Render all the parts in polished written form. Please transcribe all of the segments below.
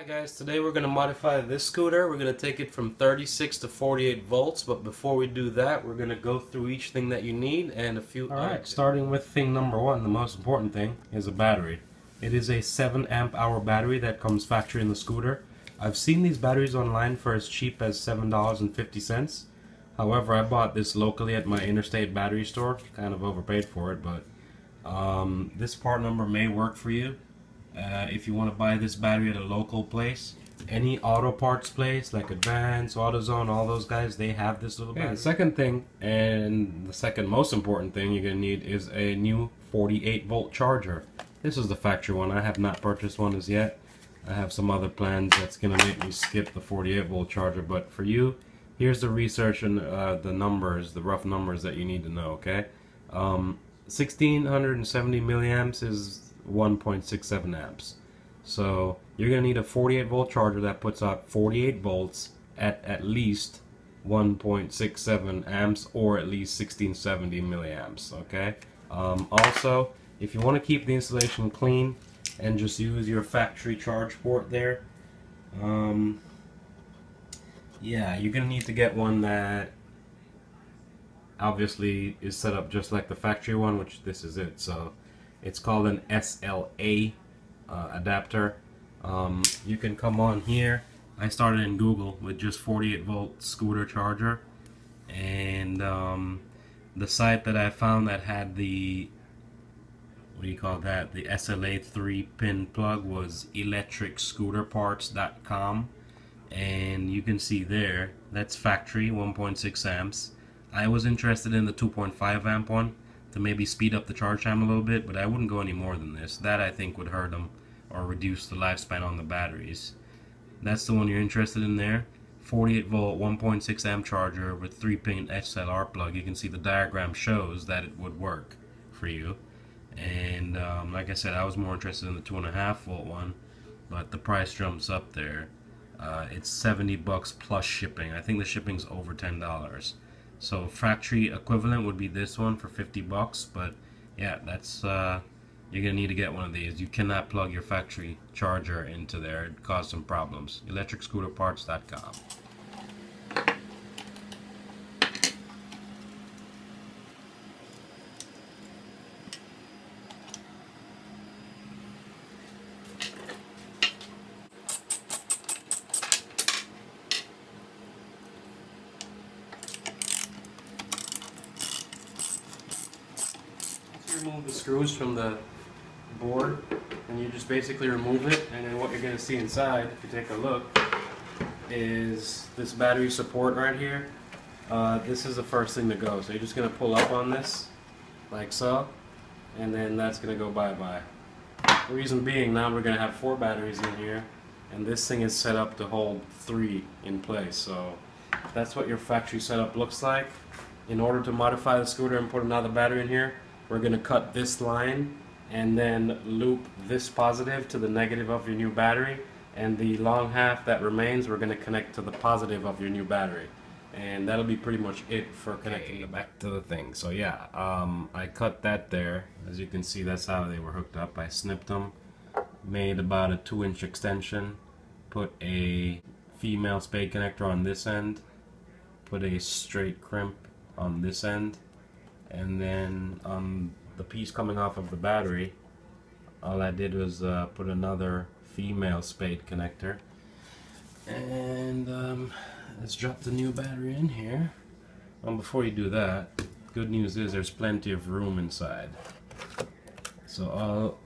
Hi guys, today we're going to modify this scooter. We're going to take it from 36 to 48 volts, but before we do that, we're going to go through each thing that you need and a few... Alright, starting with thing number one, the most important thing is a battery. It is a 7 amp hour battery that comes factory in the scooter. I've seen these batteries online for as cheap as $7.50. However, I bought this locally at my Interstate Battery store. Kind of overpaid for it, but this part number may work for you. If you want to buy this battery at a local place, any auto parts place like Advance, AutoZone, all those guys, they have this little battery. The second thing, and the second most important thing you're going to need, is a new 48 volt charger. This is the factory one. I have not purchased one as yet. I have some other plans that's going to make me skip the 48 volt charger, but for you, here's the research and the rough numbers that you need to know, okay? 1670 milliamps is 1.67 amps. So you're going to need a 48 volt charger that puts out 48 volts at least 1.67 amps or at least 1670 milliamps, okay? Also, if you want to keep the installation clean and just use your factory charge port there, yeah, you're going to need to get one that obviously is set up just like the factory one, which this is it. So it's called an SLA adapter. You can come on here. I started in Google with just 48 volt scooter charger, and the site that I found that had the, what do you call that, the SLA 3-pin plug was electricscooterparts.com, and you can see there that's factory 1.6 amps. I was interested in the 2.5 amp one to maybe speed up the charge time a little bit, but I wouldn't go any more than this. That I think would hurt them or reduce the lifespan on the batteries. That's the one you're interested in there. 48 volt 1.6 amp charger with 3-pin XLR plug. You can see the diagram shows that it would work for you, and like I said, I was more interested in the 2.5 volt one, but the price jumps up there. It's $70 plus shipping. I think the shipping's over $10. So factory equivalent would be this one for $50, but yeah, that's you're gonna need to get one of these. You cannot plug your factory charger into there; it caused some problems. Electricscooterparts.com. Remove the screws from the board, and you just basically remove it, and then what you're going to see inside, if you take a look, is this battery support right here. This is the first thing to go, so you're just going to pull up on this like so, and then that's going to go bye-bye. The reason being, now we're going to have 4 batteries in here, and this thing is set up to hold 3 in place. So that's what your factory setup looks like. In order to modify the scooter and put another battery in here, we're going to cut this line and then loop this positive to the negative of your new battery, and the long half that remains we're going to connect to the positive of your new battery, and that'll be pretty much it for connecting. Okay, back to the thing. So yeah, I cut that there. As you can see, that's how they were hooked up. I snipped them, made about a 2-inch extension, put a female spade connector on this end, put a straight crimp on this end, and then the piece coming off of the battery, all I did was put another female spade connector, and let's drop the new battery in here. Before you do that, good news is there's plenty of room inside, so all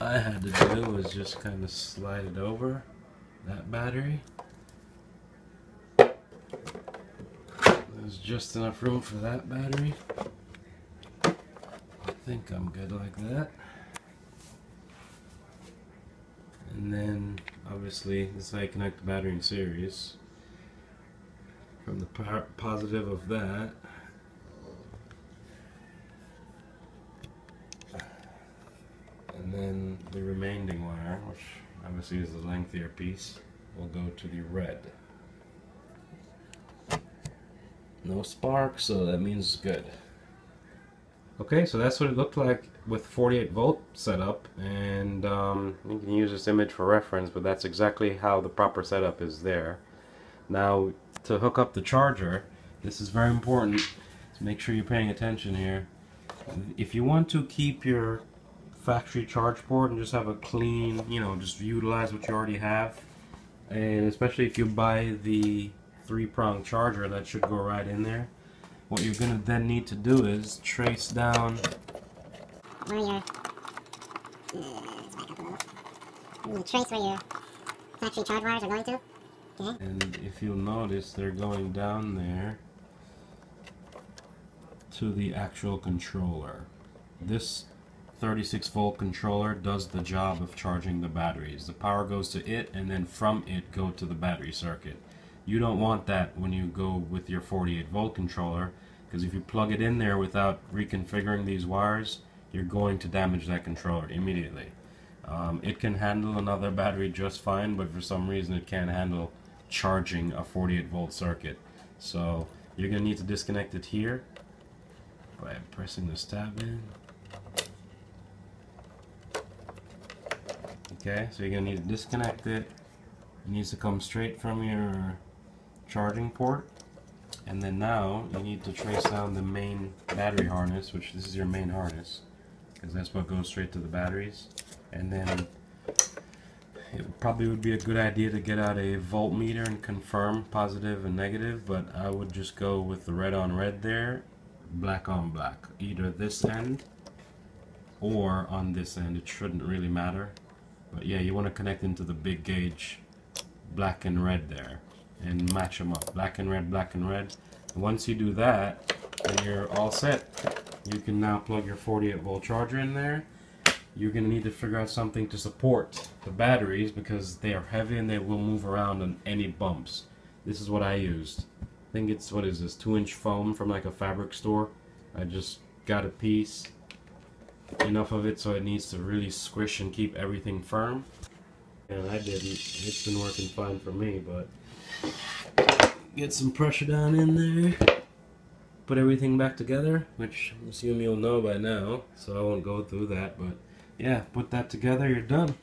I had to do was just kind of slide it over that battery. There's just enough room for that battery. I think I'm good like that, and then obviously this is how you connect the battery in series. From the positive of that, and then the remaining wire, which obviously is the lengthier piece, will go to the red. No spark, so that means it's good. Okay, so that's what it looked like with 48 volt setup, and you can use this image for reference, but that's exactly how the proper setup is there. Now, to hook up the charger, this is very important, so make sure you're paying attention here. If you want to keep your factory charge port and just have a clean, you know, just utilize what you already have, and especially if you buy the three-prong charger, that should go right in there. What you're going to then need to do is trace down where your factory charge wires are going to. Okay. And if you'll notice, they're going down there to the actual controller. This 36 volt controller does the job of charging the batteries. The power goes to it, and then from it go to the battery circuit. You don't want that when you go with your 48 volt controller, because if you plug it in there without reconfiguring these wires, you're going to damage that controller immediately. It can handle another battery just fine, but for some reason it can't handle charging a 48 volt circuit. So you're going to need to disconnect it here by pressing this tab in. Okay, so you're going to need to disconnect it. It needs to come straight from your charging port, and then now you need to trace down the main battery harness, which this is your main harness because that's what goes straight to the batteries. And then it probably would be a good idea to get out a voltmeter and confirm positive and negative, but I would just go with the red on red there, black on black, either this end or on this end. It shouldn't really matter, but yeah, you want to connect into the big gauge black and red there and match them up, black and red, black and red. And once you do that, then you're all set. You can now plug your 48 volt charger in there. You're going to need to figure out something to support the batteries because they are heavy and they will move around on any bumps. This is what I used. I think it's, what is this, 2-inch foam from like a fabric store. I just got a piece, enough of it so it needs to really squish and keep everything firm. And I didn't. It's been working fine for me, but get some pressure down in there. Put everything back together, which I assume you'll know by now, so I won't go through that, but yeah, put that together, you're done.